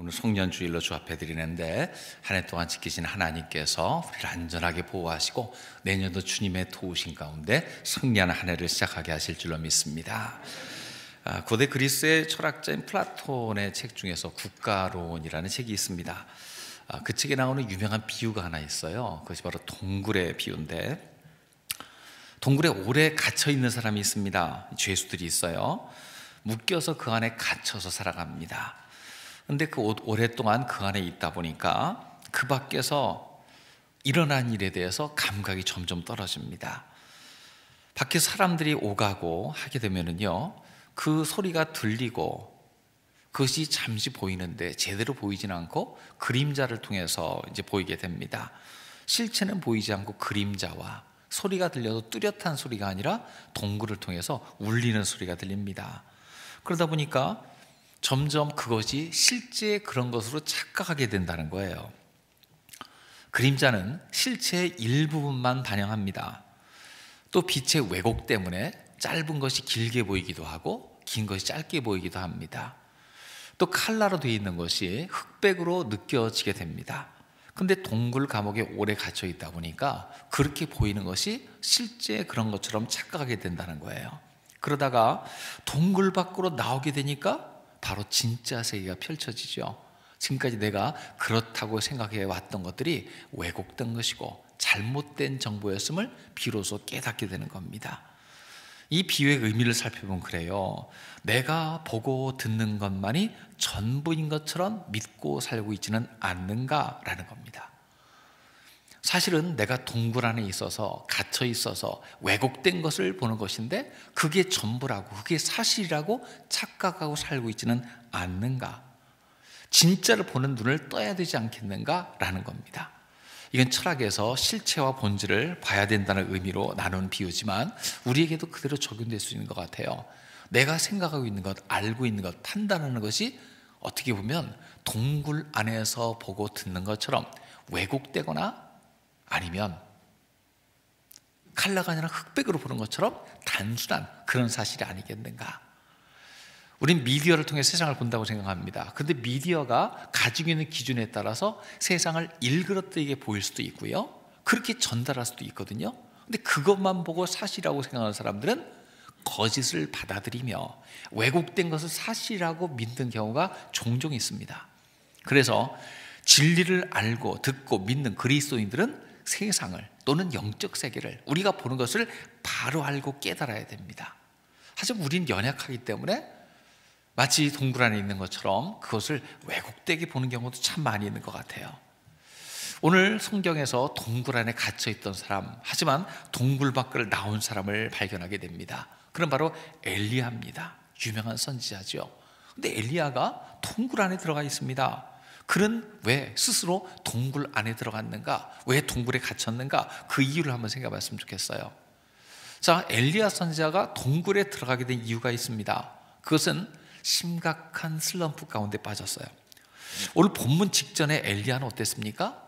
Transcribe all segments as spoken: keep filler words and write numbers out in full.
오늘 송년주일로 주 앞에 드리는데, 한 해 동안 지키신 하나님께서 우리를 안전하게 보호하시고 내년도 주님의 도우신 가운데 승리하는 한 해를 시작하게 하실 줄로 믿습니다. 고대 그리스의 철학자인 플라톤의 책 중에서 국가론이라는 책이 있습니다. 그 책에 나오는 유명한 비유가 하나 있어요. 그것이 바로 동굴의 비유인데, 동굴에 오래 갇혀있는 사람이 있습니다. 죄수들이 있어요. 묶여서 그 안에 갇혀서 살아갑니다. 근데 그 오랫동안 그 안에 있다 보니까 그 밖에서 일어난 일에 대해서 감각이 점점 떨어집니다. 밖에 사람들이 오가고 하게 되면은요, 그 소리가 들리고 그것이 잠시 보이는데 제대로 보이진 않고 그림자를 통해서 이제 보이게 됩니다. 실체는 보이지 않고 그림자와 소리가 들려도 뚜렷한 소리가 아니라 동굴을 통해서 울리는 소리가 들립니다. 그러다 보니까 점점 그것이 실제 그런 것으로 착각하게 된다는 거예요. 그림자는 실체의 일부분만 반영합니다. 또 빛의 왜곡 때문에 짧은 것이 길게 보이기도 하고 긴 것이 짧게 보이기도 합니다. 또 칼라로 되어 있는 것이 흑백으로 느껴지게 됩니다. 근데 동굴 감옥에 오래 갇혀 있다 보니까 그렇게 보이는 것이 실제 그런 것처럼 착각하게 된다는 거예요. 그러다가 동굴 밖으로 나오게 되니까 바로 진짜 세계가 펼쳐지죠. 지금까지 내가 그렇다고 생각해 왔던 것들이 왜곡된 것이고 잘못된 정보였음을 비로소 깨닫게 되는 겁니다. 이 비유의 의미를 살펴보면 그래요. 내가 보고 듣는 것만이 전부인 것처럼 믿고 살고 있지는 않는가라는 겁니다. 사실은 내가 동굴 안에 있어서 갇혀 있어서 왜곡된 것을 보는 것인데, 그게 전부라고, 그게 사실이라고 착각하고 살고 있지는 않는가, 진짜를 보는 눈을 떠야 되지 않겠는가라는 겁니다. 이건 철학에서 실체와 본질을 봐야 된다는 의미로 나눈 비유지만 우리에게도 그대로 적용될 수 있는 것 같아요. 내가 생각하고 있는 것, 알고 있는 것, 판단하는 것이 어떻게 보면 동굴 안에서 보고 듣는 것처럼 왜곡되거나 아니면 칼라가 아니라 흑백으로 보는 것처럼 단순한 그런 사실이 아니겠는가. 우린 미디어를 통해 세상을 본다고 생각합니다. 그런데 미디어가 가지고 있는 기준에 따라서 세상을 일그러뜨리게 보일 수도 있고요, 그렇게 전달할 수도 있거든요. 근데 그것만 보고 사실이라고 생각하는 사람들은 거짓을 받아들이며 왜곡된 것을 사실이라고 믿는 경우가 종종 있습니다. 그래서 진리를 알고 듣고 믿는 그리스도인들은 세상을 또는 영적 세계를, 우리가 보는 것을 바로 알고 깨달아야 됩니다. 하지만 우린 연약하기 때문에 마치 동굴 안에 있는 것처럼 그것을 왜곡되게 보는 경우도 참 많이 있는 것 같아요. 오늘 성경에서 동굴 안에 갇혀있던 사람, 하지만 동굴 밖을 나온 사람을 발견하게 됩니다. 그럼 바로 엘리야입니다. 유명한 선지자죠. 근데 엘리야가 동굴 안에 들어가 있습니다. 그는 왜 스스로 동굴 안에 들어갔는가? 왜 동굴에 갇혔는가? 그 이유를 한번 생각해 봤으면 좋겠어요. 자, 엘리야 선지자가 동굴에 들어가게 된 이유가 있습니다. 그것은 심각한 슬럼프 가운데 빠졌어요. 오늘 본문 직전에 엘리야는 어땠습니까?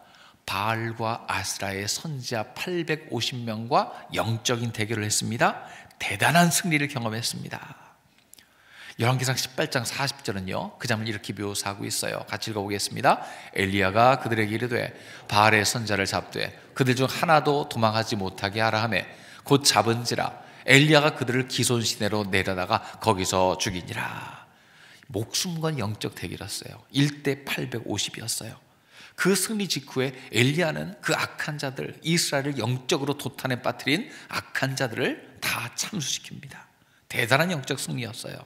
바알과 아스라의 선지자 팔백오십 명과 영적인 대결을 했습니다. 대단한 승리를 경험했습니다. 열왕기상 십팔 장 사십 절은요 그 장면을 이렇게 묘사하고 있어요. 같이 읽어보겠습니다. 엘리야가 그들에게 이르되 바알의 선자를 잡되 그들 중 하나도 도망하지 못하게 하라 하매 곧 잡은지라 엘리야가 그들을 기손 시내로 내려다가 거기서 죽이니라. 목숨 건 영적 대결이었어요. 일 대 팔백오십이었어요 그 승리 직후에 엘리야는 그 악한 자들, 이스라엘을 영적으로 도탄에 빠뜨린 악한 자들을 다 참수시킵니다. 대단한 영적 승리였어요.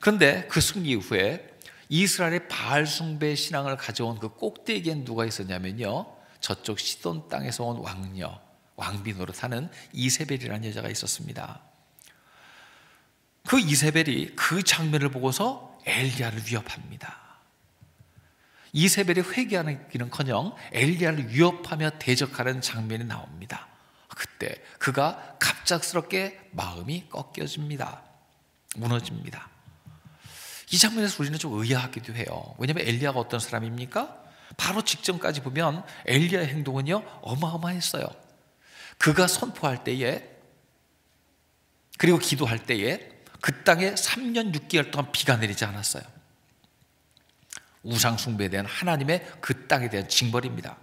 그런데 그 승리 이후에 이스라엘의 바알 숭배 신앙을 가져온 그 꼭대기엔 누가 있었냐면요, 저쪽 시돈 땅에서 온 왕녀, 왕비 노릇하는 이세벨이라는 여자가 있었습니다. 그 이세벨이 그 장면을 보고서 엘리야를 위협합니다. 이세벨이 회개하기는커녕 엘리야를 위협하며 대적하는 장면이 나옵니다. 그때 그가 갑작스럽게 마음이 꺾여집니다. 무너집니다. 이 장면에서 우리는 좀 의아하기도 해요. 왜냐하면 엘리야가 어떤 사람입니까? 바로 직전까지 보면 엘리야의 행동은요 어마어마했어요. 그가 선포할 때에, 그리고 기도할 때에 그 땅에 삼 년 육 개월 동안 비가 내리지 않았어요. 우상숭배에 대한 하나님의 그 땅에 대한 징벌입니다.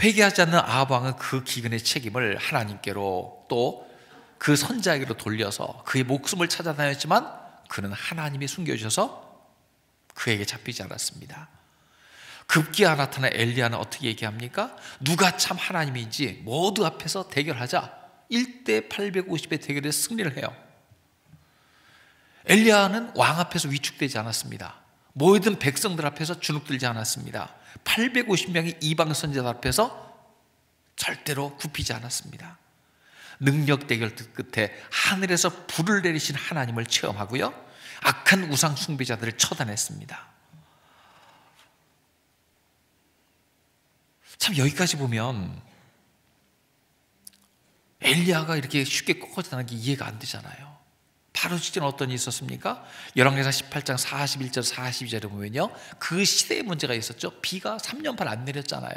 회개하지 않는 아합 왕은 그 기근의 책임을 하나님께로 또 그 선자에게로 돌려서 그의 목숨을 찾아다녔지만 그는 하나님이 숨겨주셔서 그에게 잡히지 않았습니다. 급기야 나타난 엘리야는 어떻게 얘기합니까? 누가 참 하나님인지 모두 앞에서 대결하자. 일 대 팔백오십의 대결에 승리를 해요. 엘리야는 왕 앞에서 위축되지 않았습니다. 모든 백성들 앞에서 주눅들지 않았습니다. 팔백오십 명의 이방 선지자 앞에서 절대로 굽히지 않았습니다. 능력 대결 끝에 하늘에서 불을 내리신 하나님을 체험하고요, 악한 우상 숭배자들을 처단했습니다. 참 여기까지 보면 엘리야가 이렇게 쉽게 꺾어진다는 게 이해가 안 되잖아요. 바로 직전에 어떤 일이 있었습니까? 열왕기상 십팔 장 사십일 절 사십이 절에 보면요, 그 시대의 문제가 있었죠. 비가 삼 년 반 안 내렸잖아요.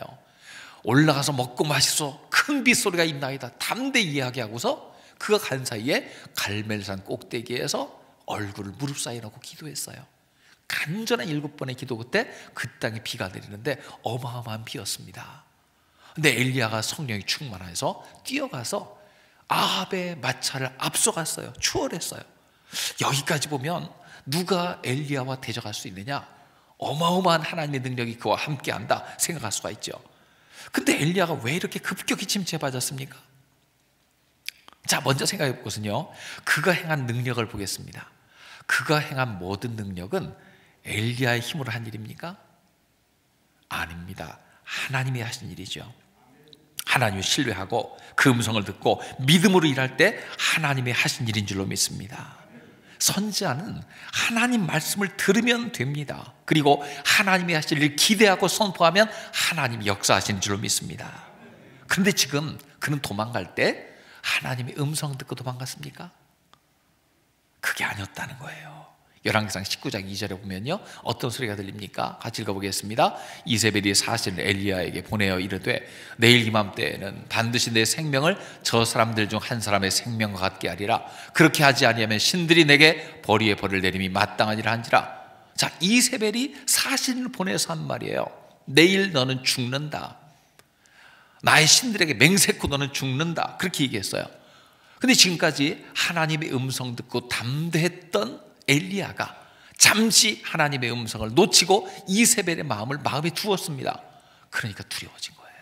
올라가서 먹고 마시소 큰 빗소리가 있나이다 담대 이야기하고서 그가 간 사이에 갈멜산 꼭대기에서 얼굴을 무릎 사이에 넣고 기도했어요. 간절한 일곱 번의 기도 끝에 그 땅에 비가 내리는데 어마어마한 비였습니다. 근데 엘리야가 성령이 충만해서 뛰어가서 아합의 마차를 앞서갔어요. 추월했어요. 여기까지 보면 누가 엘리야와 대적할 수 있느냐, 어마어마한 하나님의 능력이 그와 함께한다 생각할 수가 있죠. 근데 엘리야가 왜 이렇게 급격히 침체에 빠졌습니까? 자, 먼저 생각해 볼 것은요, 그가 행한 능력을 보겠습니다. 그가 행한 모든 능력은 엘리야의 힘으로 한 일입니까? 아닙니다. 하나님이 하신 일이죠. 하나님을 신뢰하고 그 음성을 듣고 믿음으로 일할 때 하나님이 하신 일인 줄로 믿습니다. 선지자는 하나님 말씀을 들으면 됩니다. 그리고 하나님이 하실 일을 기대하고 선포하면 하나님이 역사하시는 줄로 믿습니다. 그런데 지금 그는 도망갈 때 하나님의 음성 듣고 도망갔습니까? 그게 아니었다는 거예요. 열왕기상 십구 장 이 절에 보면요, 어떤 소리가 들립니까? 같이 읽어보겠습니다. 이세벨이 사신을 엘리야에게 보내어 이르되, 내일 이맘때에는 반드시 내 생명을 저 사람들 중 한 사람의 생명과 같게 하리라. 그렇게 하지 아니하면 신들이 내게 벌이의 벌을 내림이 마땅하니라 한지라. 자, 이세벨이 사신을 보내서 한 말이에요. 내일 너는 죽는다. 나의 신들에게 맹세코 너는 죽는다. 그렇게 얘기했어요. 근데 지금까지 하나님의 음성 듣고 담대했던 엘리야가 잠시 하나님의 음성을 놓치고 이세벨의 마음을 마음에 두었습니다. 그러니까 두려워진 거예요.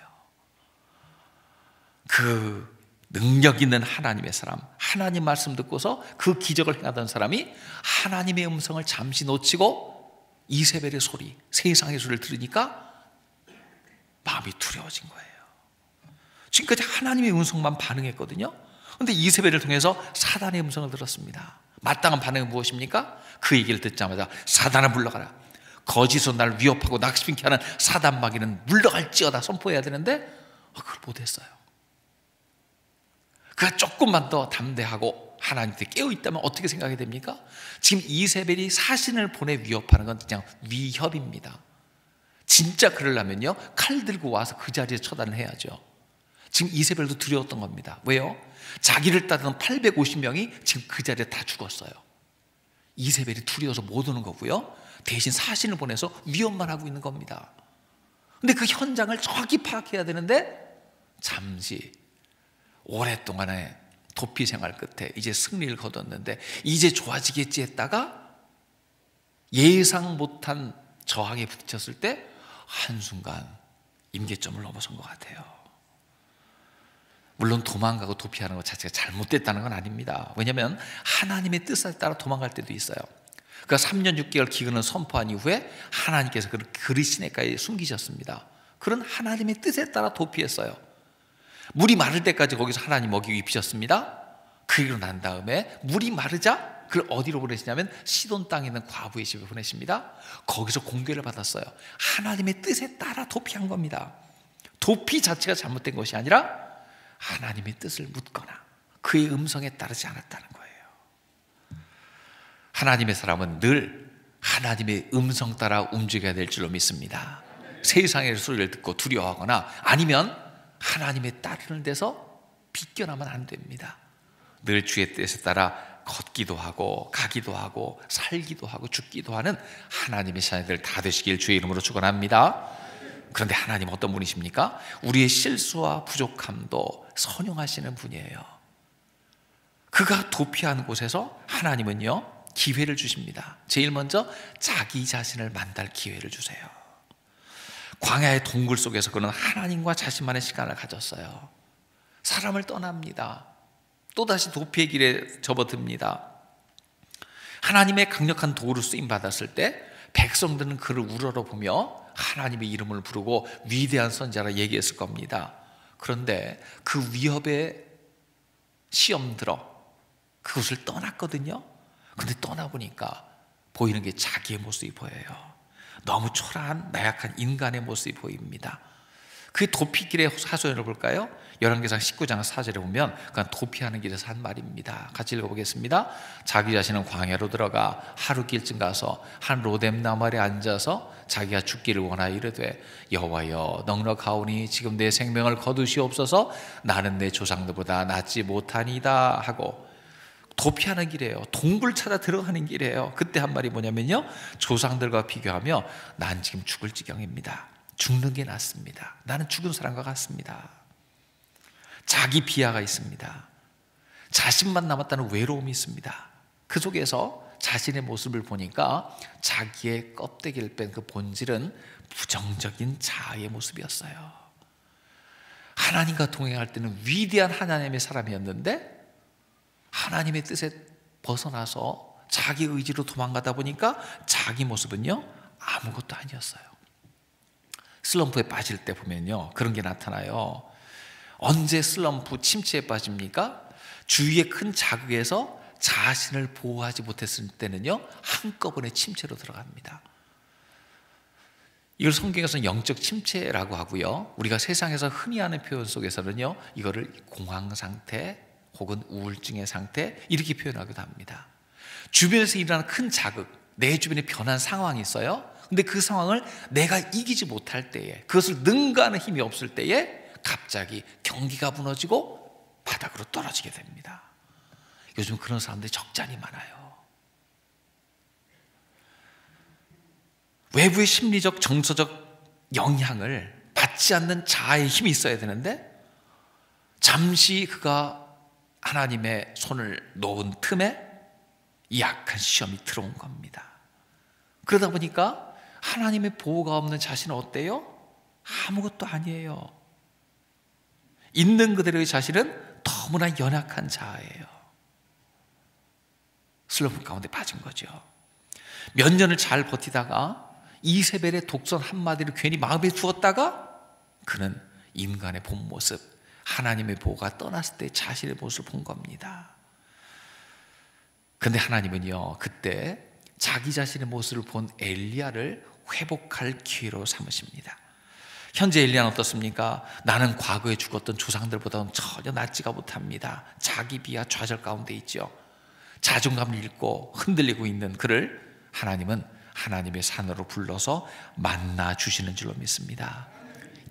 그 능력 있는 하나님의 사람, 하나님 말씀 듣고서 그 기적을 행하던 사람이 하나님의 음성을 잠시 놓치고 이세벨의 소리, 세상의 소리를 들으니까 마음이 두려워진 거예요. 지금까지 하나님의 음성만 반응했거든요. 그런데 이세벨을 통해서 사단의 음성을 들었습니다. 마땅한 반응은 무엇입니까? 그 얘기를 듣자마자 사단아 물러가라, 거짓으로 날 위협하고 낙심케 하는 사단 마귀는 물러갈지어다 선포해야 되는데 그걸 못했어요. 그가 조금만 더 담대하고 하나님께 깨어있다면 어떻게 생각이 됩니까? 지금 이세벨이 사신을 보내 위협하는 건 그냥 위협입니다. 진짜 그러려면요, 칼 들고 와서 그 자리에 처단을 해야죠. 지금 이세벨도 두려웠던 겁니다. 왜요? 자기를 따르던 팔백오십 명이 지금 그 자리에 다 죽었어요. 이세벨이 두려워서 못 오는 거고요, 대신 사신을 보내서 위협만 하고 있는 겁니다. 근데 그 현장을 정확히 파악해야 되는데 잠시 오랫동안의 도피 생활 끝에 이제 승리를 거뒀는데 이제 좋아지겠지 했다가 예상 못한 저항에 부딪혔을 때 한순간 임계점을 넘어선 것 같아요. 물론 도망가고 도피하는 것 자체가 잘못됐다는 건 아닙니다. 왜냐하면 하나님의 뜻에 따라 도망갈 때도 있어요. 그러니까 삼 년 육 개월 기근을 선포한 이후에 하나님께서 그를 그리시내가에 숨기셨습니다. 그런 하나님의 뜻에 따라 도피했어요. 물이 마를 때까지 거기서 하나님 먹이고 입히셨습니다. 그리고 난 다음에 물이 마르자 그걸 어디로 보내시냐면 시돈 땅에 있는 과부의 집에 보내십니다. 거기서 공교를 받았어요. 하나님의 뜻에 따라 도피한 겁니다. 도피 자체가 잘못된 것이 아니라 하나님의 뜻을 묻거나 그의 음성에 따르지 않았다는 거예요. 하나님의 사람은 늘 하나님의 음성 따라 움직여야 될 줄로 믿습니다. 네. 세상의 소리를 듣고 두려워하거나 아니면 하나님의 따르는 데서 빗겨나면 안 됩니다. 늘 주의 뜻에 따라 걷기도 하고 가기도 하고 살기도 하고 죽기도 하는 하나님의 자녀들 다 되시길 주의 이름으로 축원합니다. 그런데 하나님 어떤 분이십니까? 우리의 실수와 부족함도 선용하시는 분이에요. 그가 도피한 곳에서 하나님은요 기회를 주십니다. 제일 먼저 자기 자신을 만날 기회를 주세요. 광야의 동굴 속에서 그는 하나님과 자신만의 시간을 가졌어요. 사람을 떠납니다. 또다시 도피의 길에 접어듭니다. 하나님의 강력한 도구로 쓰임받았을 때 백성들은 그를 우러러보며 하나님의 이름을 부르고 위대한 선지자라 얘기했을 겁니다. 그런데 그 위협에 시험 들어 그곳을 떠났거든요. 근데 떠나보니까 보이는 게 자기의 모습이 보여요. 너무 초라한 나약한 인간의 모습이 보입니다. 그 도피길의 사소연을 볼까요? 열왕기상 십구 장 사 절에 보면 그냥 도피하는 길에서 한 말입니다. 같이 읽어보겠습니다. 자기 자신은 광야로 들어가 하루길쯤 가서 한 로뎀 나말에 앉아서 자기가 죽기를 원하여 이르되 여호와여 넉넉하오니 지금 내 생명을 거두시옵소서 나는 내 조상들보다 낫지 못하니다 하고 도피하는 길이에요. 동굴 찾아 들어가는 길이에요. 그때 한 말이 뭐냐면요 조상들과 비교하며 난 지금 죽을 지경입니다. 죽는 게 낫습니다. 나는 죽은 사람과 같습니다. 자기 비하가 있습니다. 자신만 남았다는 외로움이 있습니다. 그 속에서 자신의 모습을 보니까 자기의 껍데기를 뺀 그 본질은 부정적인 자아의 모습이었어요. 하나님과 동행할 때는 위대한 하나님의 사람이었는데 하나님의 뜻에 벗어나서 자기 의지로 도망가다 보니까 자기 모습은요 아무것도 아니었어요. 슬럼프에 빠질 때 보면요 그런 게 나타나요. 언제 슬럼프 침체에 빠집니까? 주위의 큰 자극에서 자신을 보호하지 못했을 때는요 한꺼번에 침체로 들어갑니다. 이걸 성경에서는 영적 침체라고 하고요 우리가 세상에서 흔히 하는 표현 속에서는요 이거를 공황상태 혹은 우울증의 상태 이렇게 표현하기도 합니다. 주변에서 일어나는 큰 자극 내 주변에 변한 상황이 있어요. 근데 그 상황을 내가 이기지 못할 때에 그것을 능가하는 힘이 없을 때에 갑자기 경기가 무너지고 바닥으로 떨어지게 됩니다. 요즘 그런 사람들이 적잖이 많아요. 외부의 심리적, 정서적 영향을 받지 않는 자아의 힘이 있어야 되는데 잠시 그가 하나님의 손을 놓은 틈에 이 약한 시험이 들어온 겁니다. 그러다 보니까 하나님의 보호가 없는 자신은 어때요? 아무것도 아니에요. 있는 그대로의 자신은 너무나 연약한 자아예요. 슬럼프 가운데 빠진 거죠. 몇 년을 잘 버티다가 이세벨의 독선 한마디를 괜히 마음에 두었다가 그는 인간의 본 모습, 하나님의 보호가 떠났을 때 자신의 모습을 본 겁니다. 근데 하나님은요 그때 자기 자신의 모습을 본 엘리야를 회복할 기회로 삼으십니다. 현재 엘리야는 어떻습니까? 나는 과거에 죽었던 조상들보다는 전혀 낫지가 못합니다. 자기 비하 좌절 가운데 있죠. 자존감을 잃고 흔들리고 있는 그를 하나님은 하나님의 산으로 불러서 만나 주시는 줄로 믿습니다.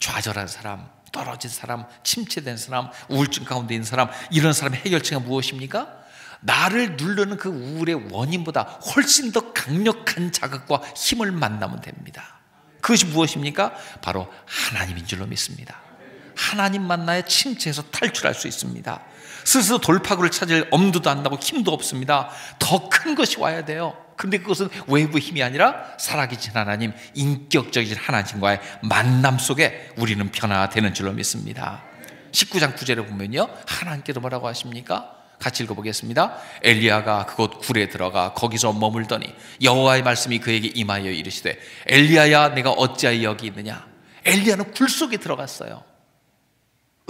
좌절한 사람, 떨어진 사람, 침체된 사람, 우울증 가운데 있는 사람, 이런 사람의 해결책은 무엇입니까? 나를 누르는 그 우울의 원인보다 훨씬 더 강력한 자극과 힘을 만나면 됩니다. 그것이 무엇입니까? 바로 하나님인 줄로 믿습니다. 하나님 만나야 침체에서 탈출할 수 있습니다. 스스로 돌파구를 찾을 엄두도 안 나고 힘도 없습니다. 더 큰 것이 와야 돼요. 근데 그것은 외부 힘이 아니라 살아계신 하나님, 인격적인 하나님과의 만남 속에 우리는 변화되는 줄로 믿습니다. 십구 장 구 절에 보면요 하나님께서 뭐라고 하십니까? 같이 읽어보겠습니다. 엘리야가 그곳 굴에 들어가 거기서 머물더니 여호와의 말씀이 그에게 임하여 이르시되 엘리야야 내가 어찌하여 여기 있느냐. 엘리야는 굴 속에 들어갔어요.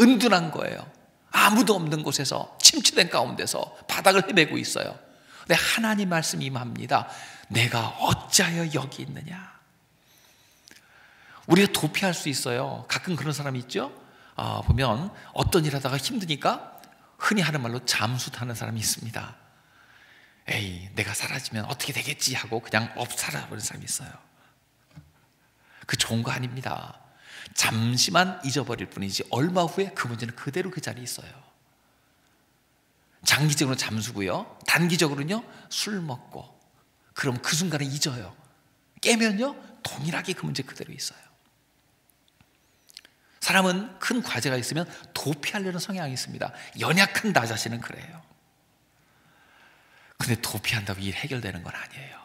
은둔한 거예요. 아무도 없는 곳에서 침체된 가운데서 바닥을 헤매고 있어요. 근데 하나님 말씀이 임합니다. 내가 어찌하여 여기 있느냐. 우리가 도피할 수 있어요. 가끔 그런 사람이 있죠. 아, 보면 어떤 일 하다가 힘드니까 흔히 하는 말로 잠수 타는 사람이 있습니다. 에이 내가 사라지면 어떻게 되겠지 하고 그냥 없사라버리는 사람이 있어요. 그 좋은 거 아닙니다. 잠시만 잊어버릴 뿐이지 얼마 후에 그 문제는 그대로 그 자리에 있어요. 장기적으로 잠수고요, 단기적으로는요 술 먹고. 그럼 그 순간에 잊어요. 깨면요 동일하게 그 문제 그대로 있어요. 사람은 큰 과제가 있으면 도피하려는 성향이 있습니다. 연약한 나 자신은 그래요. 근데 도피한다고 일 해결되는 건 아니에요.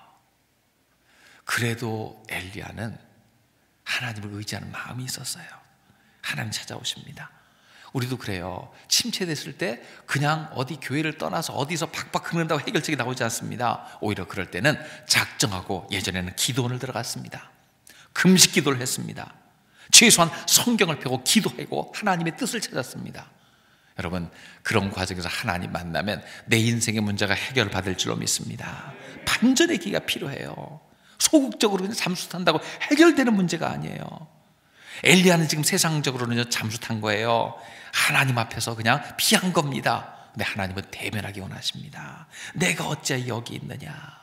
그래도 엘리야는 하나님을 의지하는 마음이 있었어요. 하나님 찾아오십니다. 우리도 그래요. 침체됐을 때 그냥 어디 교회를 떠나서 어디서 박박 긁는다고 해결책이 나오지 않습니다. 오히려 그럴 때는 작정하고, 예전에는 기도원을 들어갔습니다. 금식 기도를 했습니다. 최소한 성경을 펴고 기도하고 하나님의 뜻을 찾았습니다. 여러분, 그런 과정에서 하나님 만나면 내 인생의 문제가 해결받을 줄로 믿습니다. 반전의 기회가 필요해요. 소극적으로 그냥 잠수 탄다고 해결되는 문제가 아니에요. 엘리야는 지금 세상적으로는 잠수 탄 거예요. 하나님 앞에서 그냥 피한 겁니다. 근데 하나님은 대면하기 원하십니다. 내가 어째 여기 있느냐.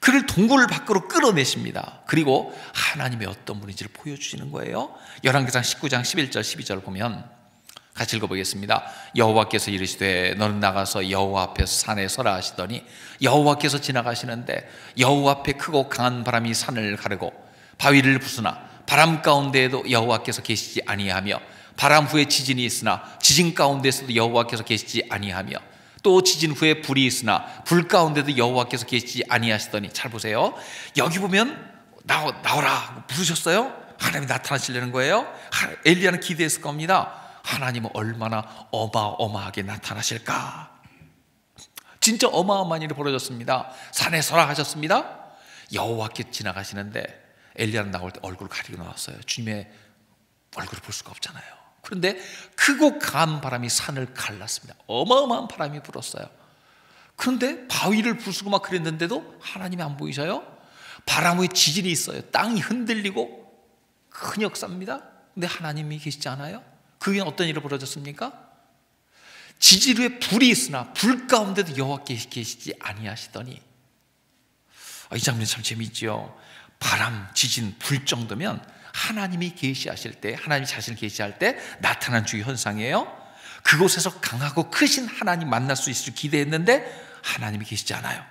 그를 동굴 밖으로 끌어내십니다. 그리고 하나님의 어떤 분인지를 보여주시는 거예요. 열왕기상 십구 장 십일 절 십이 절을 보면 같이 읽어보겠습니다. 여호와께서 이르시되 너는 나가서 여호와 앞에서 산에 서라 하시더니 여호와께서 지나가시는데 여호와 앞에 크고 강한 바람이 산을 가르고 바위를 부수나 바람 가운데에도 여호와께서 계시지 아니하며 바람 후에 지진이 있으나 지진 가운데에서도 여호와께서 계시지 아니하며 또 지진 후에 불이 있으나 불 가운데도 여호와께서 계시지 아니하시더니. 잘 보세요. 여기 보면 나오, 나오라 부르셨어요. 하나님이 나타나시려는 거예요. 엘리야는 기대했을 겁니다. 하나님은 얼마나 어마어마하게 나타나실까. 진짜 어마어마한 일이 벌어졌습니다. 산에 서라 하셨습니다. 여호와께서 지나가시는데 엘리야는 나올 때 얼굴을 가리고 나왔어요. 주님의 얼굴을 볼 수가 없잖아요. 그런데 크고 강한 바람이 산을 갈랐습니다. 어마어마한 바람이 불었어요. 그런데 바위를 부수고 막 그랬는데도 하나님이 안 보이셔요. 바람 후에 지진이 있어요. 땅이 흔들리고 큰 역사입니다. 근데 하나님이 계시지 않아요. 그게 어떤 일이 벌어졌습니까? 지진 후에 불이 있으나 불 가운데도 여호와께서 계시지 아니하시더니. 아, 이 장면 참 재미있죠. 바람, 지진, 불 정도면 하나님이 계시하실 때, 하나님 자신을 계시할 때 나타난 주의 현상이에요. 그곳에서 강하고 크신 하나님 만날 수 있을 기대했는데 하나님이 계시지 않아요.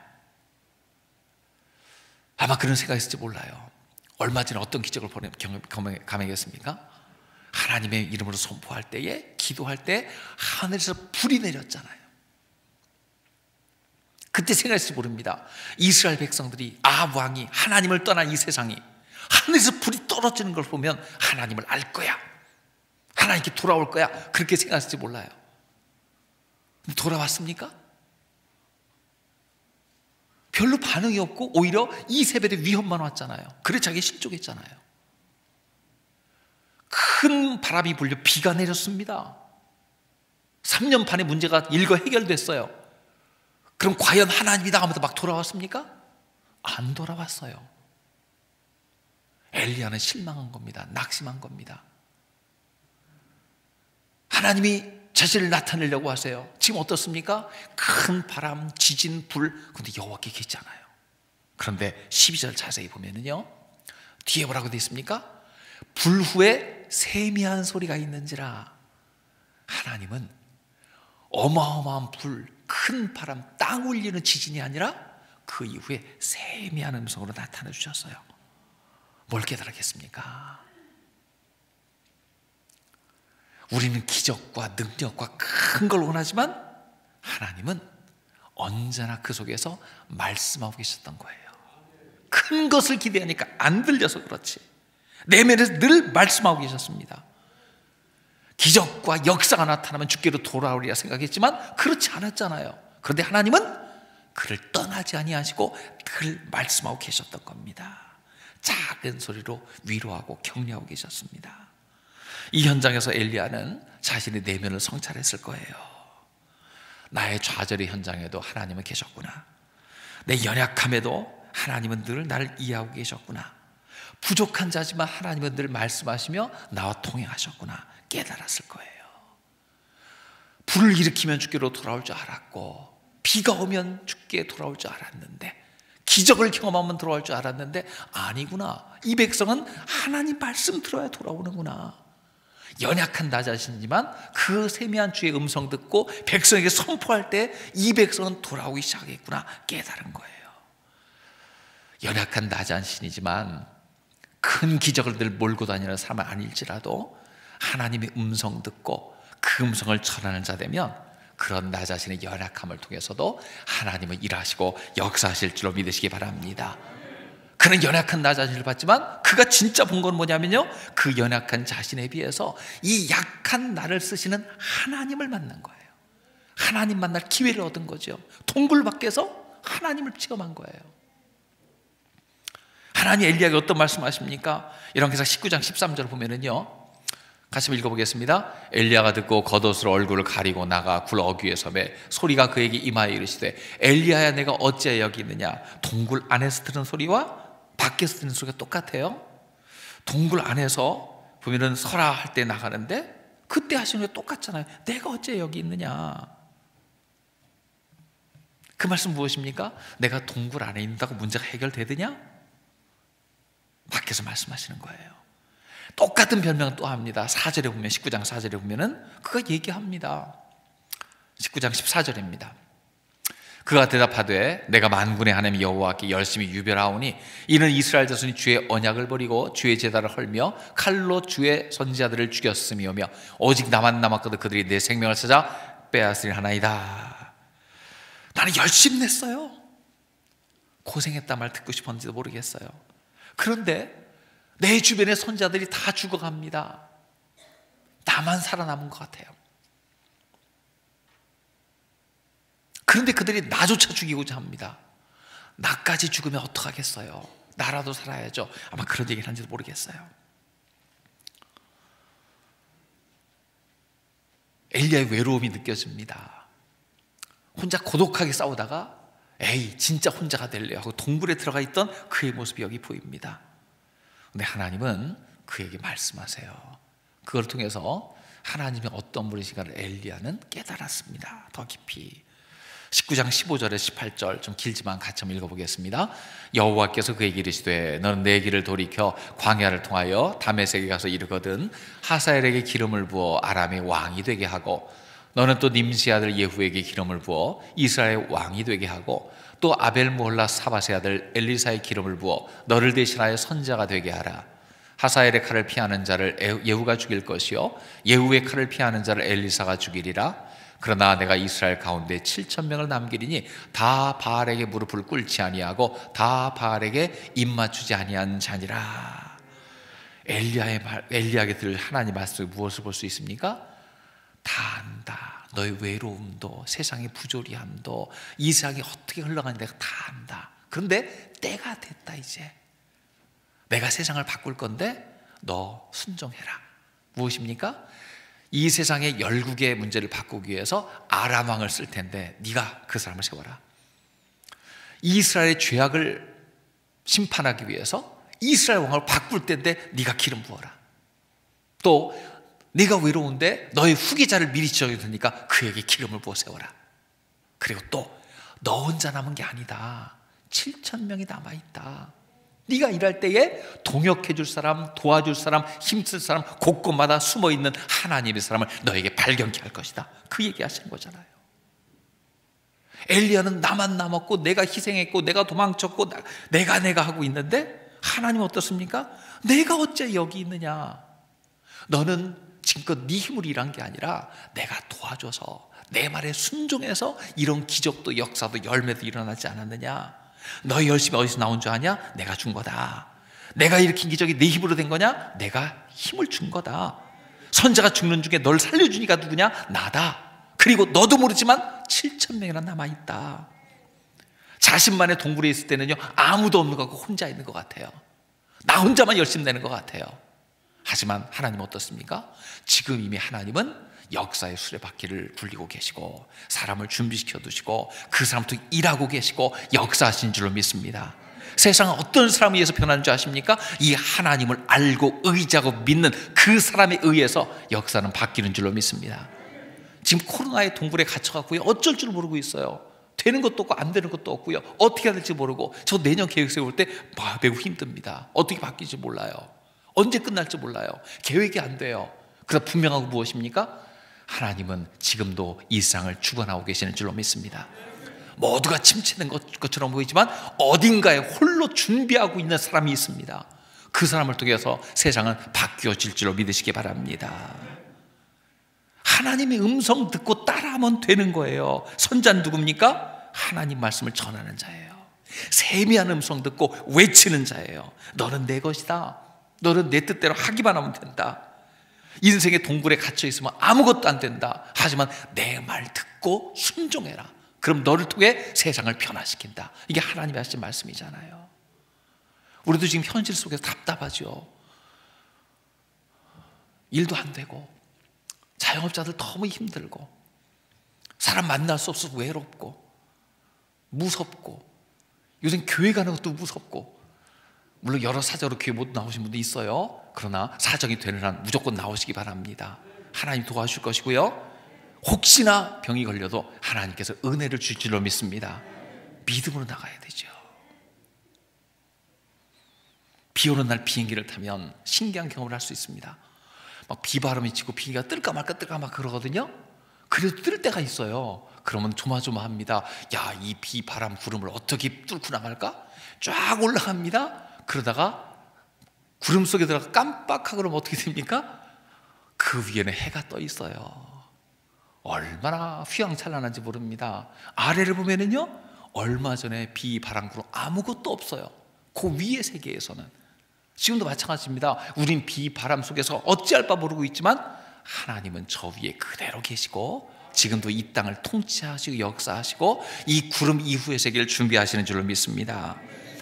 아마 그런 생각했을지 몰라요. 얼마 전에 어떤 기적을 감행했습니까? 하나님의 이름으로 선포할 때에, 기도할 때 하늘에서 불이 내렸잖아요. 그때 생각했을지 모릅니다. 이스라엘 백성들이, 아합 왕이 하나님을 떠난 이 세상이 하늘에서 불이 떨어지는 걸 보면 하나님을 알 거야, 하나님께 돌아올 거야, 그렇게 생각했을지 몰라요. 돌아왔습니까? 별로 반응이 없고 오히려 이세벨의 위협만 왔잖아요. 그래서 자기 실족했잖아요. 큰 바람이 불려 비가 내렸습니다. 삼 년 반의 문제가 일거 해결됐어요. 그럼 과연 하나님이다 하면서 막 돌아왔습니까? 안 돌아왔어요. 엘리야는 실망한 겁니다. 낙심한 겁니다. 하나님이 자신을 나타내려고 하세요. 지금 어떻습니까? 큰 바람, 지진, 불. 근데 여호와께 계시잖아요. 그런데 십이 절 자세히 보면은요, 뒤에 뭐라고 되어 있습니까? 불 후에 세미한 소리가 있는지라. 하나님은 어마어마한 불, 큰 바람, 땅 울리는 지진이 아니라 그 이후에 세미한 음성으로 나타내 주셨어요. 뭘 깨달았겠습니까? 우리는 기적과 능력과 큰 걸 원하지만 하나님은 언제나 그 속에서 말씀하고 계셨던 거예요. 큰 것을 기대하니까 안 들려서 그렇지 내면에서 늘 말씀하고 계셨습니다. 기적과 역사가 나타나면 주께로 돌아오리라 생각했지만 그렇지 않았잖아요. 그런데 하나님은 그를 떠나지 아니하시고 늘 말씀하고 계셨던 겁니다. 작은 소리로 위로하고 격려하고 계셨습니다. 이 현장에서 엘리야는 자신의 내면을 성찰했을 거예요. 나의 좌절의 현장에도 하나님은 계셨구나. 내 연약함에도 하나님은 늘 나를 이해하고 계셨구나. 부족한 자지만 하나님은 늘 말씀하시며 나와 동행하셨구나. 깨달았을 거예요. 불을 일으키면 주께로 돌아올 줄 알았고, 비가 오면 주께 돌아올 줄 알았는데, 기적을 경험하면 돌아올 줄 알았는데 아니구나. 이 백성은 하나님 말씀 들어야 돌아오는구나. 연약한 나 자신이지만 그 세미한 주의 음성 듣고 백성에게 선포할 때 이 백성은 돌아오기 시작했구나 깨달은 거예요. 연약한 나 자신이지만 큰 기적을 늘 몰고 다니는 사람은 아닐지라도 하나님의 음성 듣고 그 음성을 전하는 자 되면 그런 나 자신의 연약함을 통해서도 하나님은 일하시고 역사하실 줄로 믿으시기 바랍니다. 그는 연약한 나 자신을 봤지만 그가 진짜 본 건 뭐냐면요, 그 연약한 자신에 비해서 이 약한 나를 쓰시는 하나님을 만난 거예요. 하나님 만날 기회를 얻은 거죠. 동굴 밖에서 하나님을 체험한 거예요. 하나님 엘리야에게 어떤 말씀하십니까? 열왕기상 십구 장 십삼 절을 보면은요, 같이 읽어보겠습니다. 엘리야가 듣고 겉옷으로 얼굴을 가리고 나가 굴 어귀에 서매 소리가 그에게 임하여 이르시되 엘리야야 내가 어찌하여 여기 있느냐. 동굴 안에서 들은 소리와 밖에서 들은 소리가 똑같아요. 동굴 안에서 보면은 서라 할 때 나가는데 그때 하시는 게 똑같잖아요. 내가 어째 여기 있느냐. 그 말씀 무엇입니까? 내가 동굴 안에 있는다고 문제가 해결되느냐? 밖에서 말씀하시는 거예요. 똑같은 변명을 또 합니다. 사 절에 보면, 십구 장 사 절에 보면은 그가 얘기합니다. 십구 장 십사 절입니다. 그가 대답하되 내가 만군의 하나님 여호와께 열심히 유별하오니 이는 이스라엘 자손이 주의 언약을 버리고 주의 제단을 헐며 칼로 주의 선지자들을 죽였음이오며 오직 나만 남았거든 그들이 내 생명을 찾아 빼앗으리 하나이다. 나는 열심히 냈어요. 고생했단 말 듣고 싶었는지도 모르겠어요. 그런데 내 주변의 선지자들이 다 죽어갑니다. 나만 살아남은 것 같아요. 그런데 그들이 나조차 죽이고자 합니다. 나까지 죽으면 어떡하겠어요. 나라도 살아야죠. 아마 그런 얘기를 하는지도 모르겠어요. 엘리야의 외로움이 느껴집니다. 혼자 고독하게 싸우다가 에이 진짜 혼자가 될래 하고 동굴에 들어가 있던 그의 모습이 여기 보입니다. 근데 하나님은 그에게 말씀하세요. 그걸 통해서 하나님이 어떤 분이신가를 엘리야는 깨달았습니다. 더 깊이. 십구 장 십오 절에 십팔 절 좀 길지만 같이 한번 읽어보겠습니다. 여호와께서 그에게 이르시되 너는 내 길을 돌이켜 광야를 통하여 다메섹에 가서 이르거든 하사엘에게 기름을 부어 아람의 왕이 되게 하고 너는 또 님시 아들 예후에게 기름을 부어 이스라엘 왕이 되게 하고 또 아벨 모헐라 사밧의 아들 엘리사의 기름을 부어 너를 대신하여 선자가 되게 하라. 하사엘의 칼을 피하는 자를 예후가 죽일 것이요 예후의 칼을 피하는 자를 엘리사가 죽이리라. 그러나 내가 이스라엘 가운데 칠천 명을 남기리니 다 바알에게 무릎을 꿇지 아니하고 다 바알에게 입 맞추지 아니한 자니라. 엘리야의 말, 엘리야에게 들을 하나님 말씀에 무엇을 볼 수 있습니까? 다 안다. 너의 외로움도 세상의 부조리함도 이 세상이 어떻게 흘러가는지 내가 다 안다. 그런데 때가 됐다. 이제 내가 세상을 바꿀 건데 너 순종해라. 무엇입니까? 이 세상의 열국의 문제를 바꾸기 위해서 아람 왕을 쓸 텐데 네가 그 사람을 세워라. 이스라엘의 죄악을 심판하기 위해서 이스라엘 왕을 바꿀 텐데 네가 기름 부어라. 또 네가 외로운데 너의 후계자를 미리 지정해 두니까 그에게 기름을 부어 세워라. 그리고 또 너 혼자 남은 게 아니다. 칠천 명이 남아있다. 네가 일할 때에 동역해 줄 사람, 도와줄 사람, 힘쓸 사람, 곳곳마다 숨어있는 하나님의 사람을 너에게 발견케 할 것이다. 그 얘기하시는 거잖아요. 엘리야는 나만 남았고 내가 희생했고 내가 도망쳤고 내가 내가 하고 있는데 하나님은 어떻습니까? 내가 어째 여기 있느냐. 너는 지금껏 네 힘으로 일한 게 아니라 내가 도와줘서 내 말에 순종해서 이런 기적도 역사도 열매도 일어나지 않았느냐. 너 열심히 어디서 나온 줄 아냐? 내가 준 거다. 내가 일으킨 기적이 네 힘으로 된 거냐? 내가 힘을 준 거다. 선자가 죽는 중에 널 살려주니까 누구냐? 나다. 그리고 너도 모르지만 칠천 명이나 남아있다. 자신만의 동굴에 있을 때는요 아무도 없는 것 같고 혼자 있는 것 같아요. 나 혼자만 열심히 내는 것 같아요. 하지만 하나님은 어떻습니까? 지금 이미 하나님은 역사의 수레바퀴를 굴리고 계시고 사람을 준비시켜 두시고 그 사람도 일하고 계시고 역사하신 줄로 믿습니다. 세상은 어떤 사람에 의해서 변하는 줄 아십니까? 이 하나님을 알고 의지하고 믿는 그 사람에 의해서 역사는 바뀌는 줄로 믿습니다. 지금 코로나의 동굴에 갇혀갖고요 어쩔 줄 모르고 있어요. 되는 것도 없고 안 되는 것도 없고요 어떻게 해야 될지 모르고 저 내년 계획 세울 때 매우 힘듭니다. 어떻게 바뀔지 몰라요. 언제 끝날지 몰라요. 계획이 안 돼요. 그래서 분명한 건 무엇입니까? 하나님은 지금도 이 세상을 주관하고 계시는 줄로 믿습니다. 모두가 침체된 것처럼 보이지만 어딘가에 홀로 준비하고 있는 사람이 있습니다. 그 사람을 통해서 세상은 바뀌어질 줄로 믿으시기 바랍니다. 하나님의 음성 듣고 따라하면 되는 거예요. 선자는 누굽니까? 하나님 말씀을 전하는 자예요. 세미한 음성 듣고 외치는 자예요. 너는 내 것이다. 너는 내 뜻대로 하기만 하면 된다. 인생의 동굴에 갇혀 있으면 아무것도 안 된다. 하지만 내 말 듣고 순종해라. 그럼 너를 통해 세상을 변화시킨다. 이게 하나님이 하신 말씀이잖아요. 우리도 지금 현실 속에서 답답하죠. 일도 안 되고, 자영업자들 너무 힘들고, 사람 만날 수 없어서 외롭고, 무섭고, 요즘 교회 가는 것도 무섭고, 물론 여러 사정으로 교회 못 나오신 분도 있어요. 그러나 사정이 되는 한 무조건 나오시기 바랍니다. 하나님 도와줄 것이고요, 혹시나 병이 걸려도 하나님께서 은혜를 주실 줄로 믿습니다. 믿음으로 나가야 되죠. 비 오는 날 비행기를 타면 신기한 경험을 할 수 있습니다. 막 비바람이 치고 비행기가 뜰까 말까 뜰까 말까 그러거든요. 그래도 뜰 때가 있어요. 그러면 조마조마합니다. 야, 이 비바람 구름을 어떻게 뚫구나 말까? 쫙 올라갑니다. 그러다가 구름 속에 들어가 깜빡하고 그러면 어떻게 됩니까? 그 위에는 해가 떠 있어요. 얼마나 휘황찬란한지 모릅니다. 아래를 보면은요, 얼마 전에 비, 바람, 구름 아무것도 없어요. 그 위의 세계에서는. 지금도 마찬가지입니다. 우린 비, 바람 속에서 어찌할 바 모르고 있지만 하나님은 저 위에 그대로 계시고 지금도 이 땅을 통치하시고 역사하시고 이 구름 이후의 세계를 준비하시는 줄로 믿습니다.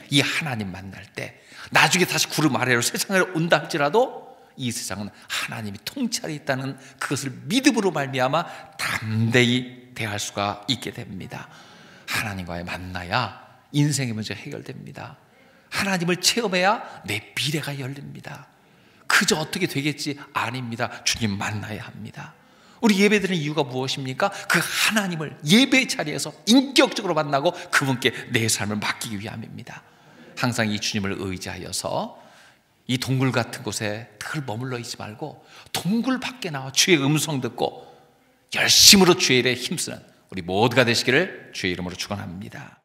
이 하나님 만날 때 나중에 다시 구름 아래로 세상을 온다 할지라도 이 세상은 하나님이 통찰이 있다는 그것을 믿음으로 말미암아 담대히 대할 수가 있게 됩니다. 하나님과의 만나야 인생의 문제가 해결됩니다. 하나님을 체험해야 내 미래가 열립니다. 그저 어떻게 되겠지? 아닙니다. 주님 만나야 합니다. 우리 예배드리는 이유가 무엇입니까? 그 하나님을 예배 자리에서 인격적으로 만나고 그분께 내 삶을 맡기기 위함입니다. 항상 이 주님을 의지하여서 이 동굴 같은 곳에 늘 머물러 있지 말고 동굴 밖에 나와 주의 음성 듣고 열심으로 주의 일에 힘쓰는 우리 모두가 되시기를 주의 이름으로 축원합니다.